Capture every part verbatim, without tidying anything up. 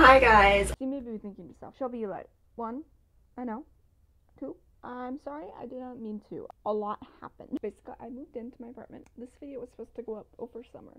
Hi guys. You may be thinking to yourself, Shelby, you lied. One, I know. Two, I'm sorry, I did not mean to. A lot happened. Basically, I moved into my apartment. This video was supposed to go up over summer.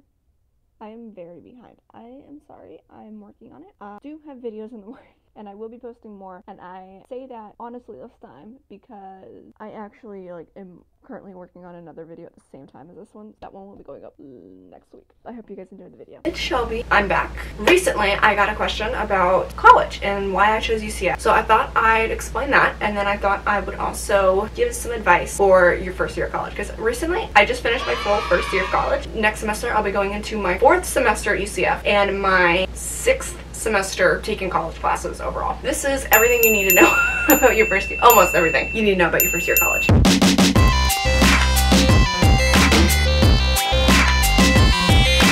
I am very behind. I am sorry, I'm working on it. I do have videos in the works, and I will be posting more, and I say that honestly this time because I actually like am currently working on another video at the same time as this one. That one will be going up next week. I hope you guys enjoyed the video. It's Shelby. I'm back. Recently, I got a question about college and why I chose U C F. So I thought I'd explain that, and then I thought I would also give some advice for your first year of college, because recently I just finished my full first year of college. Next semester, I'll be going into my fourth semester at U C F and my sixth semester taking college classes overall. This is everything you need to know about your first year, almost everything you need to know about your first year of college.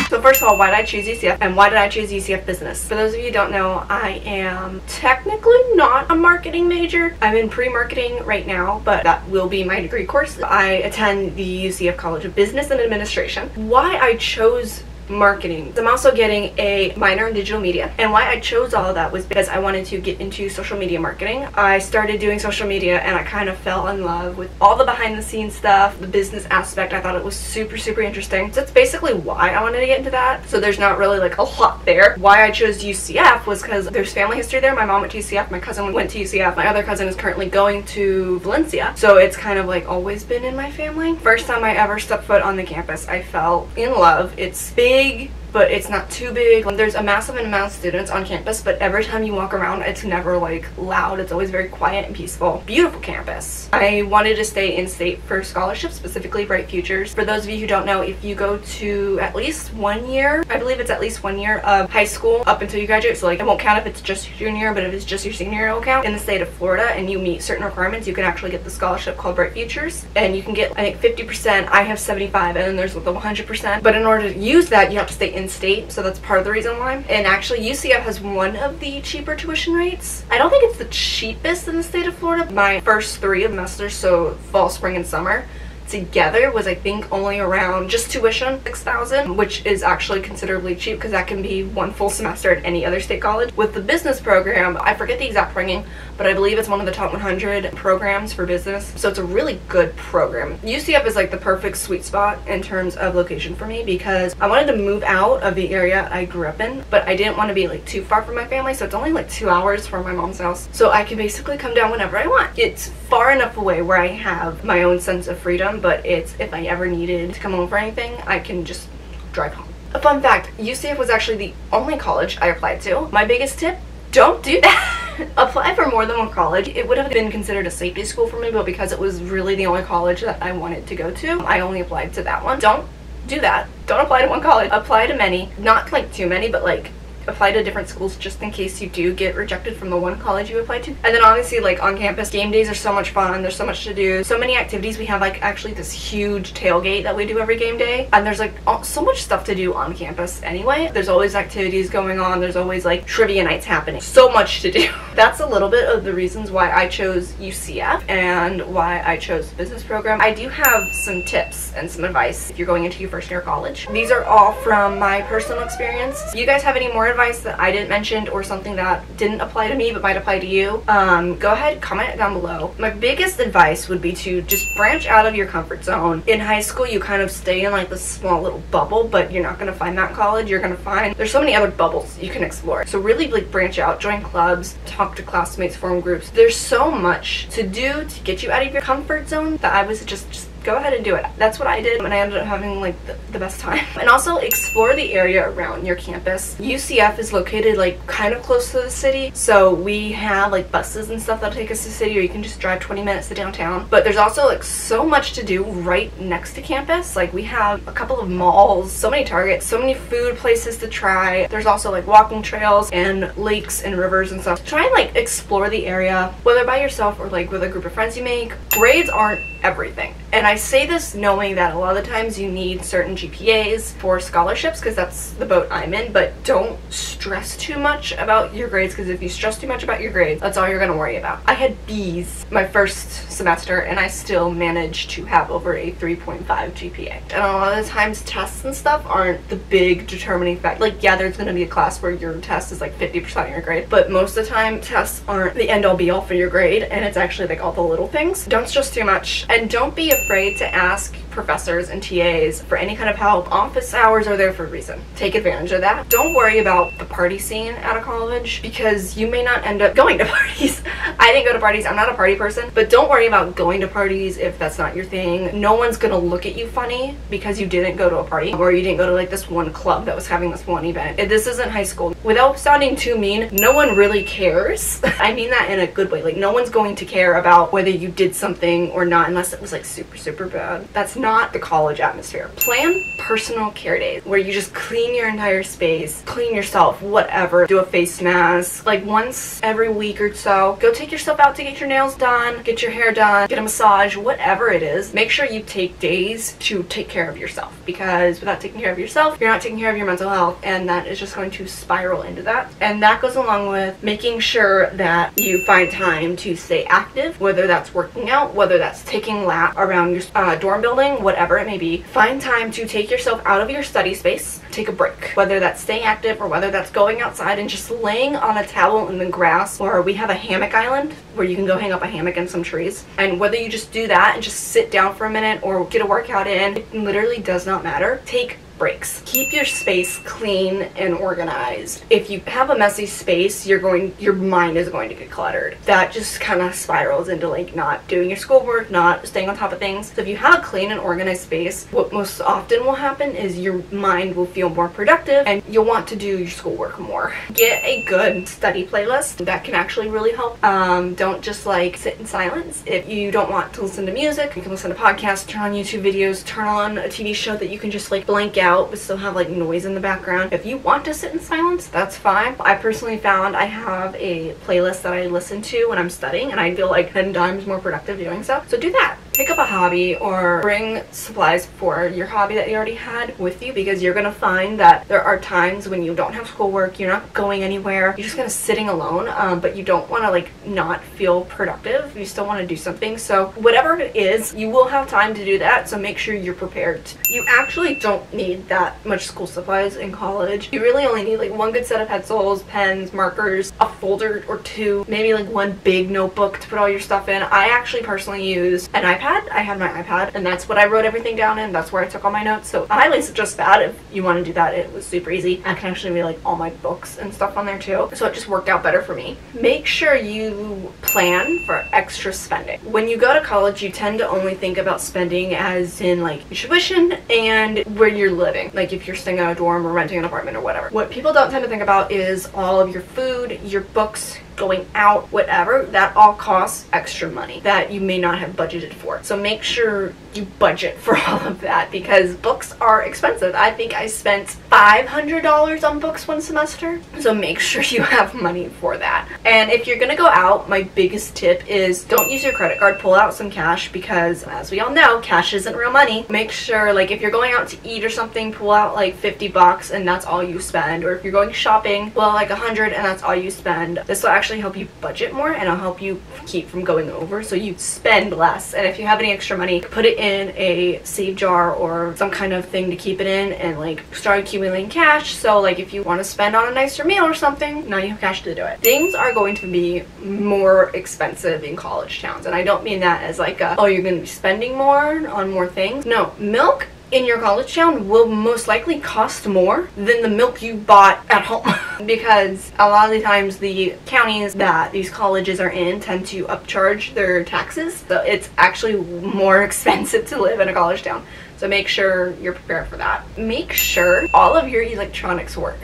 So first of all, why did I choose U C F and why did I choose U C F business? For those of you who don't know, I am technically not a marketing major. I'm in pre-marketing right now, but that will be my degree course. I attend the U C F College of Business and Administration. Why I chose marketing. I'm also getting a minor in digital media, and why I chose all of that was because I wanted to get into social media marketing. I started doing social media and I kind of fell in love with all the behind the scenes stuff, the business aspect. I thought it was super super interesting. So that's basically why I wanted to get into that. So there's not really like a lot there. Why I chose U C F was because there's family history there. My mom went to U C F, my cousin went to U C F, my other cousin is currently going to Valencia, so it's kind of like always been in my family. First time I ever stepped foot on the campus, I fell in love. It's big Big, but it's not too big. There's a massive amount of students on campus, but every time you walk around, it's never like loud. It's always very quiet and peaceful. Beautiful campus. I wanted to stay in state for scholarships, specifically Bright Futures. For those of you who don't know, if you go to at least one year, I believe it's at least one year of high school up until you graduate, so like it won't count if it's just your junior, but if it's just your senior year, it'll count. In the state of Florida, and you meet certain requirements, you can actually get the scholarship called Bright Futures, and you can get I think fifty percent. I have seventy-five, and then there's the one hundred percent. But in order to use that, you have to stay in state, so that's part of the reason why. And actually, U C F has one of the cheaper tuition rates. I don't think it's the cheapest in the state of Florida. My first three semesters, so fall, spring, and summer, together was I think only around just tuition six thousand, which is actually considerably cheap because that can be one full semester at any other state college. With the business program, I forget the exact ranking, but I believe it's one of the top one hundred programs for business, so it's a really good program. U C F is like the perfect sweet spot in terms of location for me because I wanted to move out of the area I grew up in, but I didn't want to be like too far from my family, so it's only like two hours from my mom's house, so I can basically come down whenever I want. It's far enough away where I have my own sense of freedom, but it's if I ever needed to come home for anything, I can just drive home. A fun fact, U C F was actually the only college I applied to. My biggest tip, don't do that. Apply for more than one college. It would have been considered a safety school for me, but because it was really the only college that I wanted to go to, I only applied to that one. Don't do that. Don't apply to one college. Apply to many. Not like too many, but like apply to different schools just in case you do get rejected from the one college you applied to. And then obviously, like on campus, game days are so much fun. There's so much to do. So many activities. We have like actually this huge tailgate that we do every game day. And there's like all, so much stuff to do on campus anyway. There's always activities going on. There's always like trivia nights happening. So much to do. That's a little bit of the reasons why I chose U C F and why I chose the business program. I do have some tips and some advice if you're going into your first year of college. These are all from my personal experience. If you guys have any more advice that I didn't mention or something that didn't apply to me but might apply to you, um, go ahead, comment down below. My biggest advice would be to just branch out of your comfort zone. In high school, you kind of stay in like this small little bubble, but you're not going to find that in college. You're going to find there's so many other bubbles you can explore. So really like branch out, join clubs, talk to classmates, form groups. There's so much to do to get you out of your comfort zone that I was just, just go ahead and do it. That's what I did, and I ended up having like the, the best time. And also explore the area around your campus. U C F is located like kind of close to the city, so we have like buses and stuff that'll take us to the city, or you can just drive twenty minutes to downtown. But there's also like so much to do right next to campus. Like we have a couple of malls, so many Targets, so many food places to try. There's also like walking trails and lakes and rivers and stuff. Try and like explore the area, whether by yourself or like with a group of friends you make. Grades aren't everything. And I say this knowing that a lot of the times you need certain G P As for scholarships, because that's the boat I'm in, but don't stress too much about your grades, because if you stress too much about your grades, that's all you're going to worry about. I had Bs my first semester, and I still managed to have over a three point five G P A. And a lot of the times tests and stuff aren't the big determining factor. Like, yeah, there's going to be a class where your test is like fifty percent of your grade, but most of the time tests aren't the end all be all for your grade, and it's actually like all the little things. Don't stress too much, and don't be afraid to ask professors and T As for any kind of help. Office hours are there for a reason. Take advantage of that. Don't worry about the party scene out of college, because you may not end up going to parties. I didn't go to parties. I'm not a party person, but don't worry about going to parties if that's not your thing. No one's gonna look at you funny because you didn't go to a party, or you didn't go to like this one club that was having this one event. This isn't high school. Without sounding too mean, no one really cares. I mean that in a good way. Like, no one's going to care about whether you did something or not unless it was like super super bad. That's not the college atmosphere. Plan personal care days where you just clean your entire space, clean yourself, whatever. Do a face mask like once every week or so. Go take yourself out to get your nails done, get your hair done, get a massage, whatever it is. Make sure you take days to take care of yourself, because without taking care of yourself, you're not taking care of your mental health, and that is just going to spiral into that. And that goes along with making sure that you find time to stay active, whether that's working out, whether that's taking laps around your uh, dorm building, whatever it may be. Find time to take yourself out of your study space, take a break, whether that's staying active or whether that's going outside and just laying on a towel in the grass, or we have a hammock island where you can go hang up a hammock and some trees. And whether you just do that and just sit down for a minute or get a workout in, it literally does not matter. Take breaks. Keep your space clean and organized. If you have a messy space, you're going, your mind is going to get cluttered. That just kind of spirals into like not doing your schoolwork, not staying on top of things. So if you have a clean and organized space, what most often will happen is your mind will feel more productive and you'll want to do your schoolwork more. Get a good study playlist. That can actually really help. Um, don't just like sit in silence. If you don't want to listen to music, you can listen to podcasts, turn on YouTube videos, turn on a T V show that you can just like blank out Out, but still have like noise in the background. If you want to sit in silence, that's fine. I personally found I have a playlist that I listen to when I'm studying, and I feel like ten times more productive doing so. So do that. Pick up a hobby or bring supplies for your hobby that you already had with you, because you're gonna find that there are times when you don't have schoolwork, you're not going anywhere, you're just kind of sitting alone, um, but you don't want to like not feel productive. You still want to do something. So whatever it is, you will have time to do that, so make sure you're prepared. You actually don't need that much school supplies in college. You really only need like one good set of pencils, pens, markers, a folder or two, maybe like one big notebook to put all your stuff in. I actually personally use an iPad. I had my iPad, and that's what I wrote everything down in. That's where I took all my notes. So I highly suggest that if you want to do that. It was super easy. I can actually read like all my books and stuff on there too, so it just worked out better for me. Make sure you plan for extra spending. When you go to college, you tend to only think about spending as in like tuition and where you're living, like if you're staying in a dorm or renting an apartment or whatever. What people don't tend to think about is all of your food, your books, going out, whatever. That all costs extra money that you may not have budgeted for. So make sure you budget for all of that, because books are expensive. I think I spent five hundred dollars on books one semester, so make sure you have money for that. And if you're gonna go out, my biggest tip is don't use your credit card. Pull out some cash, because as we all know, cash isn't real money. Make sure, like if you're going out to eat or something, pull out like fifty bucks and that's all you spend. Or if you're going shopping, pull out like a hundred and that's all you spend. This will actually help you budget more, and I'll help you keep from going over, so you spend less. And if you have any extra money, put it in a save jar or some kind of thing to keep it in, and like start accumulating cash, so like if you want to spend on a nicer meal or something, now you have cash to do it. Things are going to be more expensive in college towns, and I don't mean that as like a, oh, you're going to be spending more on more things. No, milk in your college town will most likely cost more than the milk you bought at home. Because a lot of the times the counties that these colleges are in tend to upcharge their taxes, so it's actually more expensive to live in a college town. So make sure you're prepared for that. Make sure all of your electronics work.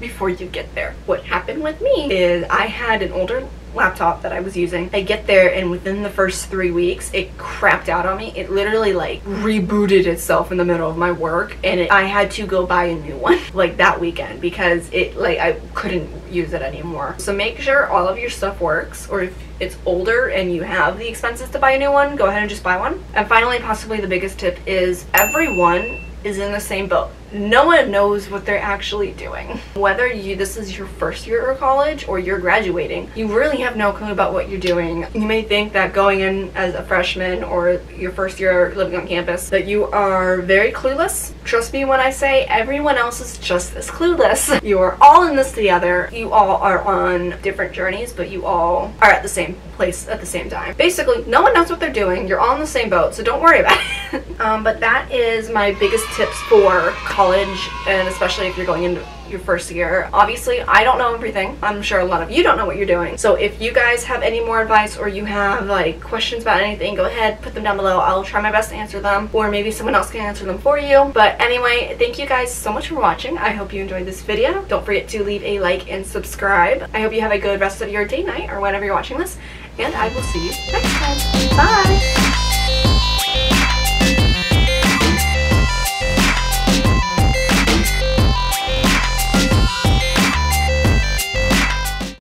before you get there. What happened with me is I had an older laptop that I was using. I get there and within the first three weeks it crapped out on me. It literally like rebooted itself in the middle of my work, and it, I had to go buy a new one like that weekend because it like I couldn't use it anymore. So make sure all of your stuff works, or if it's older and you have the expenses to buy a new one, go ahead and just buy one. And finally, possibly the biggest tip is everyone is in the same boat. No one knows what they're actually doing. Whether you this is your first year of college or you're graduating, you really have no clue about what you're doing. You may think that going in as a freshman or your first year living on campus that you are very clueless. Trust me when I say everyone else is just as clueless. You are all in this together. You all are on different journeys, but you all are at the same place at the same time. Basically, no one knows what they're doing. You're all in the same boat, so don't worry about it. um, but that is my biggest tips for college college and especially if you're going into your first year. Obviously, I don't know everything. I'm sure a lot of you don't know what you're doing. So if you guys have any more advice or you have like questions about anything, go ahead, put them down below. I'll try my best to answer them, or maybe someone else can answer them for you. But anyway, thank you guys so much for watching. I hope you enjoyed this video. Don't forget to leave a like and subscribe. I hope you have a good rest of your day, night, or whenever you're watching this, and I will see you next time. Bye!